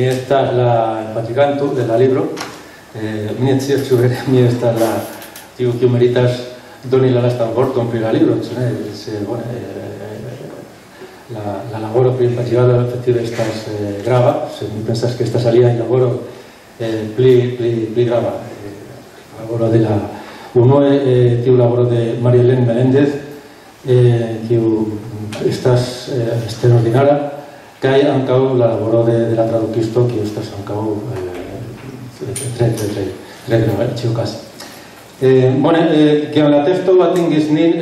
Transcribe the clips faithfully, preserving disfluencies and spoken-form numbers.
Mi esta la empaticantu della libro, eh, mi ezio zuber, mi esta la digo che meritas doni la lastan gorton per la libro, cioè se bueno, eh, la la lavoro per fatigare la fatigare estas eh, grava, se mi pensas che sta salida in lavoro eh, pli pli pli grava. Eh, lavoro della uno è eh, un lavoro di María Elena Menéndez eh, che estas eh, straordinaria. Cai ancau la laboro de, de la tradukisto, ki estas ancau tre tre tre tre tre ĉiu kaze. Bone, ke la teksto atingis nin,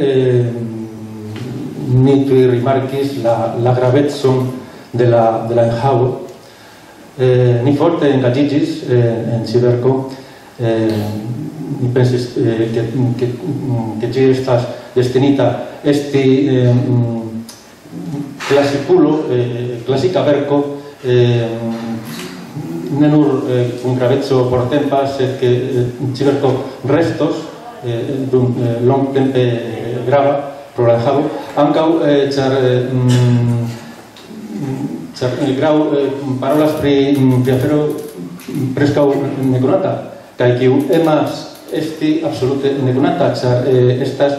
ni tuj rimarkis la la gravecon de la de la enhavo. Ni forte engaĝiĝis en ĉi verko. Ni pensis ke ke ke ĝi estas destinita esti klasikulo, klasika verko, ne nur kun graveco portempa, sed ke ĉiverko restos dum longtempe grava pro la enhavo, ankaŭ ĉar ĉar Grau parolas pri afero preskaŭ nekonata kaj kiu emas esti absolute nekonata, ĉar estas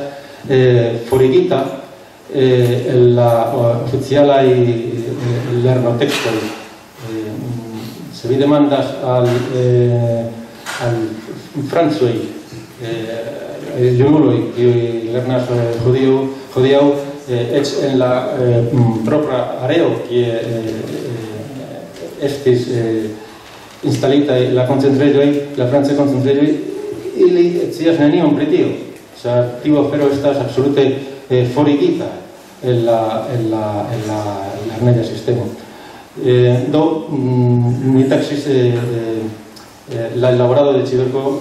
forigita la oficiala y lerno texto. Se vi demandas al al francoi junuloi y lernas judío judío es en la propia areo que estis instalita la concentrejoi la france concentrejoi ili etias nenion pri tio, sa tio pero estas absolute forigita en la en la en la lerneja sistemo. Eh, do mi taxis eh, eh, la elaborado de Chiverco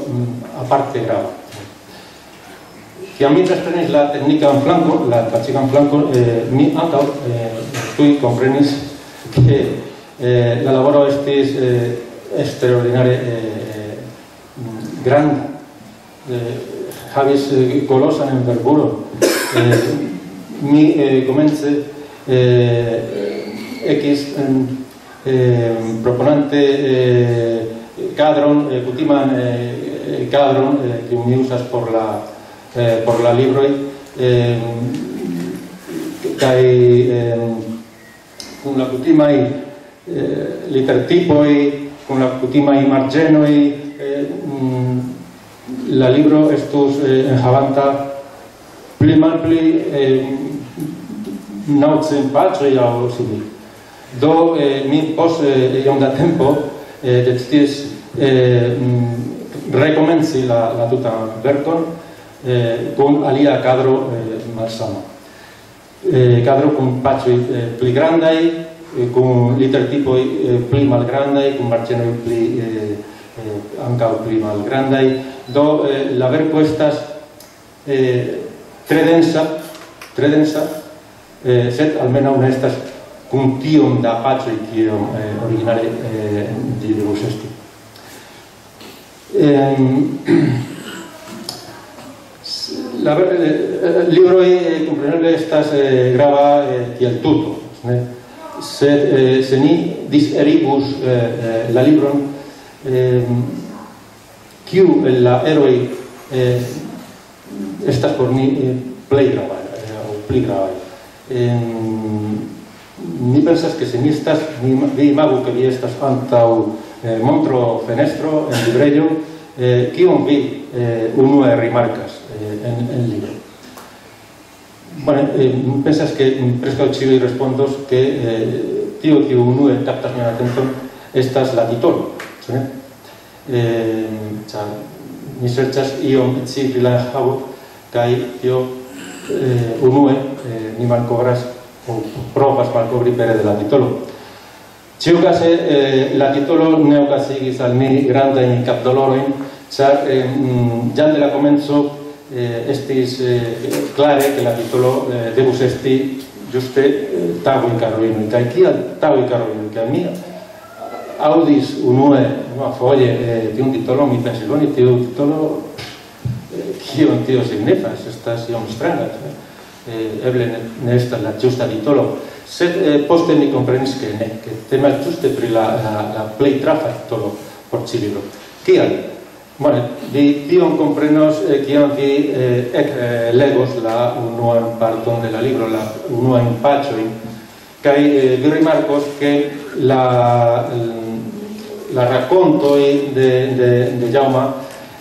aparte grava. Que a mí trasprenis la técnica en flanco, la tachica en flanco, eh, mi antaŭ eh, tuj komprenis que eh, la laboro estis eh, extraordinare eh, granda. Eh, havis eh, colosan en verburo. Eh, mi eh, comence eh, X eh, proponante eh, cadron, eh, cutiman eh, cadron eh, que me usas por la eh, por la libro eh, kai eh, con la cutima y eh, litertipo y con la cutima y margeno y eh, la libro estos eh, en Javanta pli malpli naŭcent paĝoj aŭ simile. Do mi post iom da tempo decidis rekomenci la tutan verkon kun alia kadro malsama. Kadro kun paĝoj pli grandaj, kun litertipoj pli malgrandaj, kun marĝenoj pli ankaŭ pli malgrandaj. Do la verko estas tre densa, tre densa, eh, sed almeno una estas kun tiom da pacoj kiom eh, originale eh, ĝi devus esti. Eh, la eh, libroj eh, kompreneble estas eh, grava eh, kiel tuto, ne? Sed eh, se ni diserigus eh, la libron, eh, kiu el la eroj eh, estas por mi plej gravaj aŭ pli gravaj. Mi pensas que se mi estas vi imagu ke vi estas antaŭ montro fenestro en librejo, kion vi unue rimarkas en libro. Bone, mi pensas ke preskaŭ ĉiuj respondos ke tio kiu unue kaptas mian atenton estas la titolo, ĉu ne? Mi serĉas iom scii pri la enhavo kaj tio unue ni malkovras aŭ provas malkovri pere de la titolo. Ĉiukaze la titolo ne okazigis al mi grandajn kapdolorojn, ĉar jam de la komenco estis klare ke la titolo devus esti ĝuste Tagoj kaj ruinoj. Kaj kial Tagoj kaj ruinoj? Kaj mi aŭdis unue unuafoje tiun titolon, mi pensis bone, tiu titolo kion tio signifas, estas iom strangas, eble ne estas la ĝusta titolo, Sed eh, poste mi komprenis ke ne, ke temas ĝuste pri la, la, la plej trafa titolo por ĉi libro. Kial? Bone, vi tion komprenos eh, kiam vi eh, ek eh, legos la unuan parton de la libro, la unuan paĝojn, kaj eh, vi rimarkos ke la la rakontoj de de de Jaume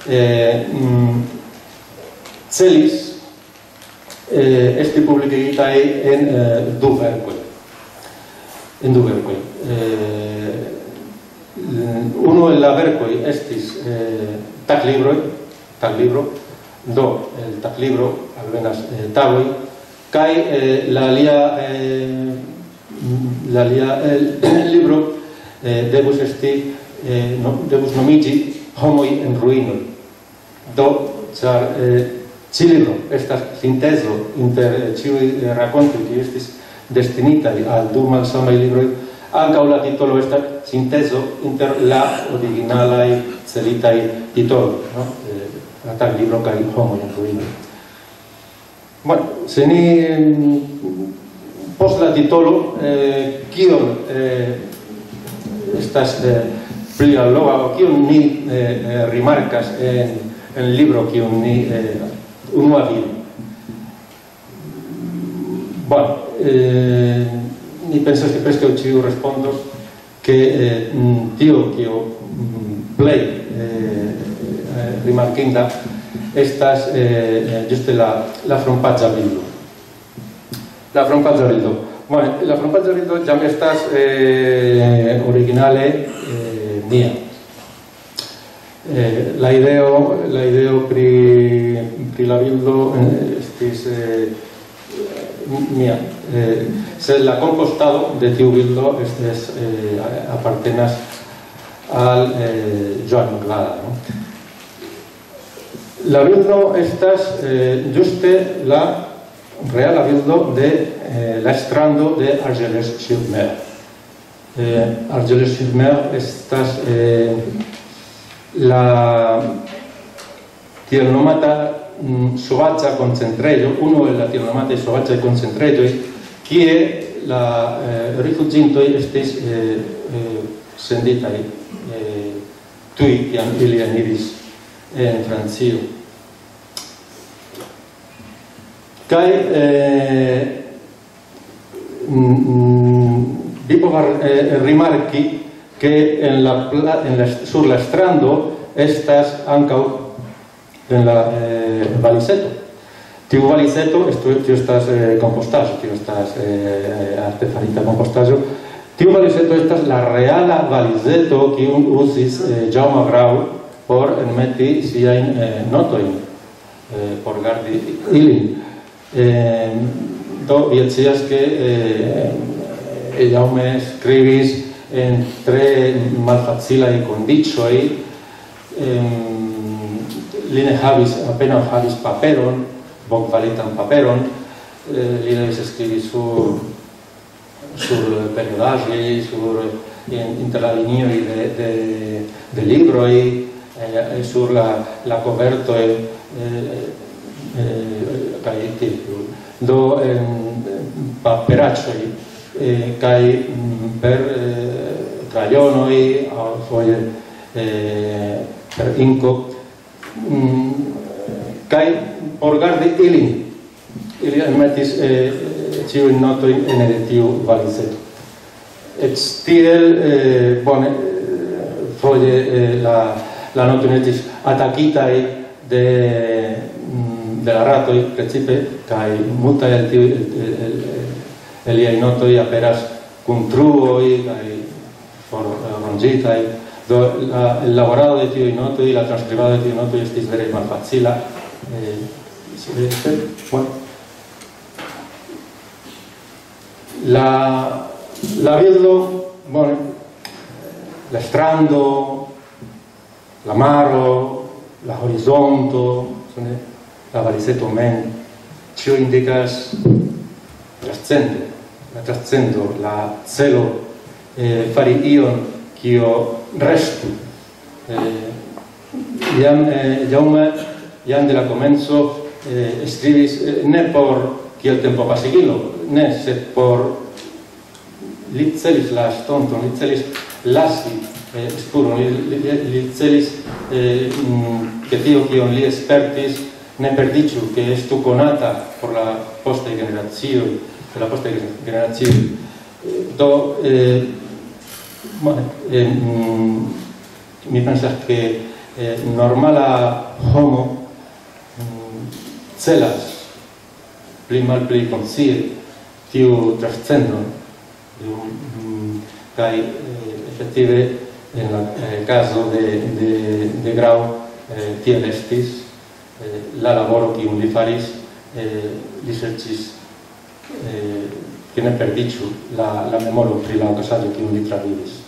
eh, celis eh, esti publikigitaj en eh, du verkoj. En du verkoj. Eh, Uno el la verkoj estis eh, taglibro, taglibro, do el taglibro alvenas eh, tagoj, kaj eh, la alia eh, la alia el, el libro eh, devus esti eh, no, devus nomiĝi homoj en ruinoj. Do ĉar eh, ĉi libro estas sintezo inter ĉiuj eh, rakontoj kiuj estis destinitaj al du malsamaj libroj. Anca la titolo esta sintezo inter la originalae celitai titolo, no? Eh, tal libro kai homo en ruino. Bueno, se ni post la titolo eh, kion eh, estas eh, pli alloga o kion ni eh, rimarkas en, en libro kion ni eh, unua viro. Bueno, eh, ni pensas que preskaŭ ĉiu respondos que eh, tio kio plej eh, rimarkinda estas eh, ĝuste la la frontpaĝa bildo. La frontpaĝa bildo. Bueno, la frontpaĝa bildo jam estas eh, originale eh, mia. Eh, la ideo la ideo pri pri la bildo estis eh, mía, eh, se la compostado de tiu bildo estes eh, apartenas al eh, Joan Glada, ¿no? La bildo estas eh, juste la real bildo de eh, la estrando de Argelès-sur-Mer. Eh, Argelès-sur-Mer estas eh, la tiernomata Sovaĝa koncentrejo, uno el la tielnomataj sovaĝaj koncentrejoj, kie la eh, rifuĝintoj estis eh, eh, senditaj eh, tuj kiam ili eniris en Francio. Kaj eh, vi povas eh, rimarki ke en la, en la sur la strando estas ankaŭ en la eh, valiseto. Tiu valiseto, tiu estas eh, compostajo, tiu estas eh, artefarita compostajo, tiu valiseto estas la reala valiseto que usis eh, Jaume Grau por enmeti siajn eh, notojn, eh, por gardi ilin. Eh, do vi scias que eh, Jaume skribis en tre malfacilaj kondiĉoj, eh, li ne havis, apenaŭ havis paperon, bonkvalitan paperon, eh, li devis skribi sur sur periodaĵoj, sur inter la linioj de de de libroj, eh, sur la la kovertoj kaj tiel. Do eh, paperaĵoj eh, kaj per eh, krajonoj aŭ foje eh, per inko. Kaj por gardi ilin, ili enmetis eh, ĉiujn notojn ene de tiu valizeto. Eĉ tiel eh, bone foje eh, la la notojn estis atakitaj de de la ratoj precipe, kaj multaj el tiuj eliaj notoj aperas kun truoj kaj forronĝitaj. Do, la, el laborado de tío y noto y la transcribado de tío y noto y estis veréis más fácil. Eh, bueno. La, la bildo, bueno, la strando, la maro, la horizonto, la valiseto men, cio indicas trascendo, la trascendo, la celo, eh, fari ion, kio restu. Eh, jam, eh, Jaume jam de la komenco eh, skribis eh, ne por kiel tempo pasigilo, ne, sed por li celis la estonton, li celis lasi eh, spuron, li, li, li celis eh, che tio kion li spertis ne perdicu, che estu conata por la postaj generacioj, per la postaj generacioj. Do eh, eh, mi pensas che eh, normala homo celas pli mal pli conscie tiu transcendon. Kai effettive nel caso de de de Grau eh, tiel estis eh, la laboro kiun li faris eh, li serĉis eh, ke ne perdiĉu la la memoro pri la okazaĵo kiun li travivis.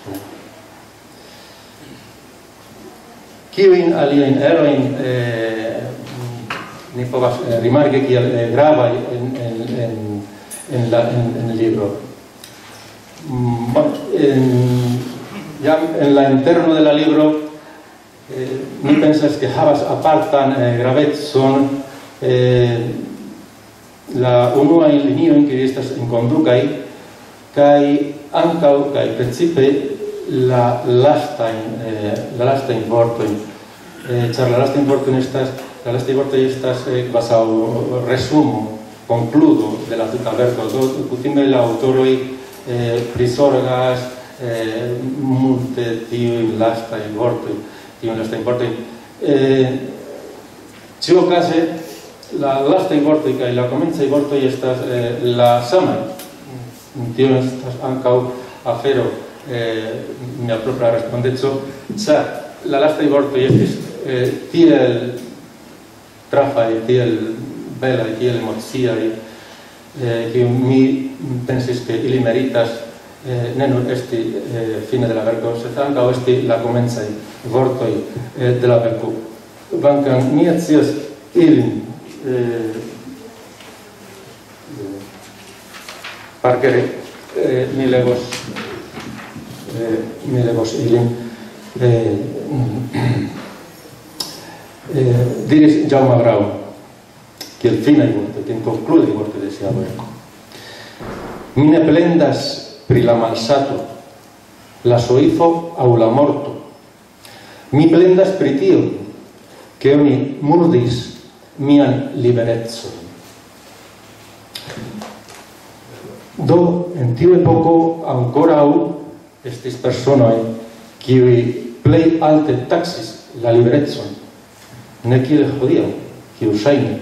Kiujn aliajn erojn eh, ni povas eh, rimarki kiel eh, gravaj en en en en la en, en libro. En, ya en la interno de la libro eh, mi pensas que havas apartan eh, gravecon eh, la unua en linio en que estas en conducai kai ankaŭ kai principe la lasta eh, la lasta in vorto eh, ĉar la lasta in vorto estas la lasta in vorto estas eh, basao resumo concludo de la tuta verko do kutime la autoroj Eh, prisorgas eh, multe tiuj lastaj vortoj, tiuj lastaj vortoj. Eh, ĉiuokaze la lastaj vortoj kaj la komencaj vortoj estas eh, la samaj. Tio estas ankaŭ afero eh, mia propra respondeco, ĉar la lastaj vortoj estis eh, tiel trafaj, tiel belaj, tiel emociaj, Eh, que mi pensis que ili meritas eh, ne nur esti eh, fine de la verko, sed ankaŭ esti la komencaj vortoj eh, de la verko. Kvankam mi scias ilin eh, parkere, eh, mi legos eh, mi legos ilin. Eh, eh, diris Jaume Grau, kiel finaj vortoj, kiel konkludaj vortoj de sia verko. Mi ne plendas pri la malsato, la soifo aŭ la morto. Mi plendas pri tio, ke oni murdis mian liberecon. Do en tiu epoko ankoraŭ estis personoj kiuj plej alte taksis la liberecon, ne kiel hodiaŭ, kiu ŝajne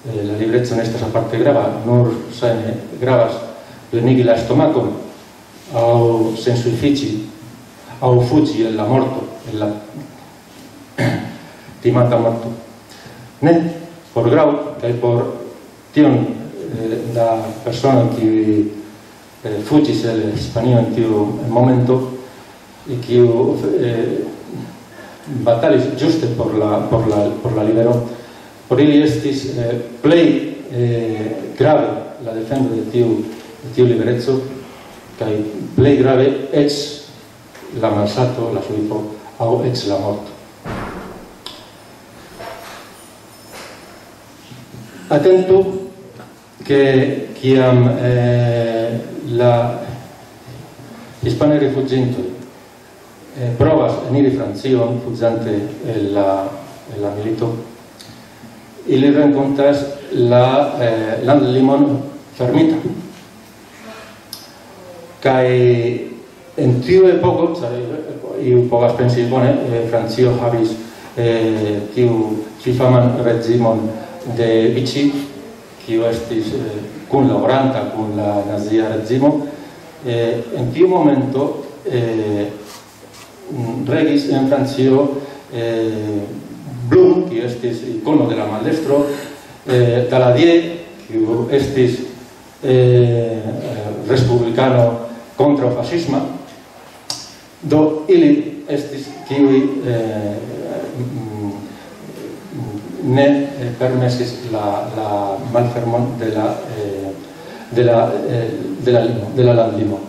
Eh, la libreco en estas aparte grava, nur sane gravas plenigi la estomacon, au sensuifici, au fugi en la morto, en la timata morto. Ne, por Grau, kai por tion eh, da persona qui eh, fugis el Hispanio en tiu momento, y qui eh, batalis juste por la, por la, por la libero. Por ili estis eh, plej eh, grave la defendo de tiu, de tiu libereco, kaj plej grave eĉ la malsato, la suipo, aŭ eĉ la morto. Atentu ke kiam eh, la hispanaj rifuĝintoj eh, provas eniri Francion fuĝante el la, el la milito, y le rencontras la eh, landlimon fermita. Kai en tiu epoko, iu povas pensi, bone, eh, Francio havis eh, tiu ĉifaman regimon de Vichy, kiu estis eh, kunlaboranta kun la nazia regimo. Eh, en tiu momento eh, regis en Francio eh, Blum, que estis icono de la maldestro, eh, Daladier, que estis eh, republicano contra fascisma, do ili estis kiui eh, ne permesis la, la malfermon de la eh, de la eh, de la limo, de la landlimo.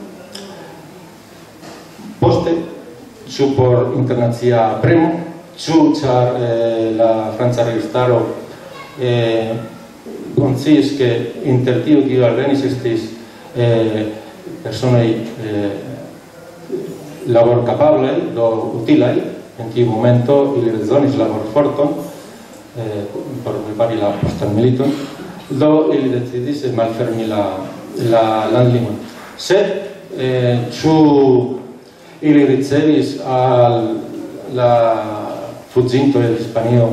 Poste, ĉu por internacia premo, ĉu ĉar eh, la franca registaro eh, konsciis ke inter tiu kiu alvenis estis eh, pertsonei labor kapablei do utilaj en tiu momento ili bezonis labor forton por prepari la postan militon, do ili decidis malfermi la landlimon. Sed ĉu ili ricevis al la fuĝintoj el Hispanio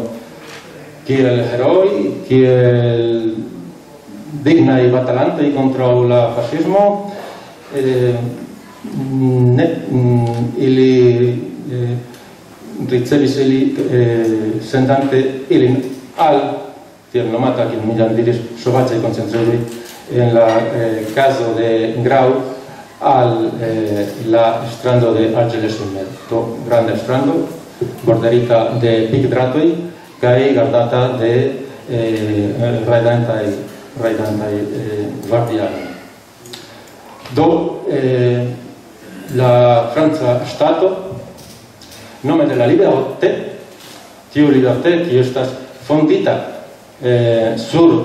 kiel herooj, kiel dignaj batalantoj kontraŭ la fascismo? Ili ricevis ili sendante ilin al tiel nomata, kiel mi jam diris, sovaĝaj koncentrejoj, en la kazo de Grau al la strando de Argelès-sur-Mer, do granda strando borderita de pikdratoj kaj gardata de rajdantaj rajdantaj vardianoj. Do la franca ŝtato, nome de la Liberté, tiu Liberté kiu estas fondita sur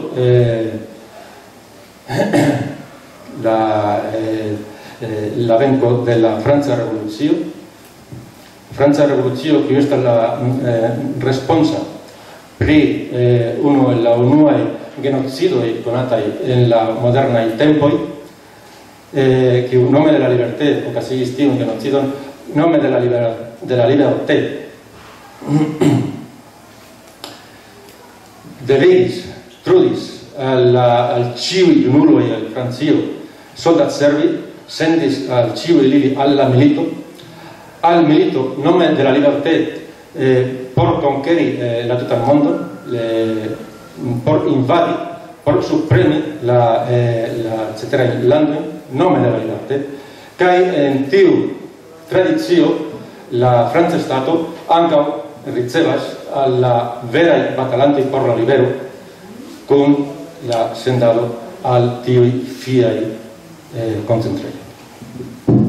la venko de la Franca Revolucio, Franca Revolucio kiu estas la responsa pri unu el la unuaj genocidoj konataj en la modernaj tempoj, che un nome della libertà, o quasi esiste un genocidio, nome della libertà, delegis, trudis al ciui junuloi al Francio, soldatservi, sendis al ciui lili alla milito, al milito, nome della libertà, por conqueri la tutta il mondo, por invadi, por supremi la cetera in landoi, nome de la libertà, che in tiu tradizio la Franca Stato anche ricevas alla vera batalante por la libero con la sendado al tiu fiai concentrei.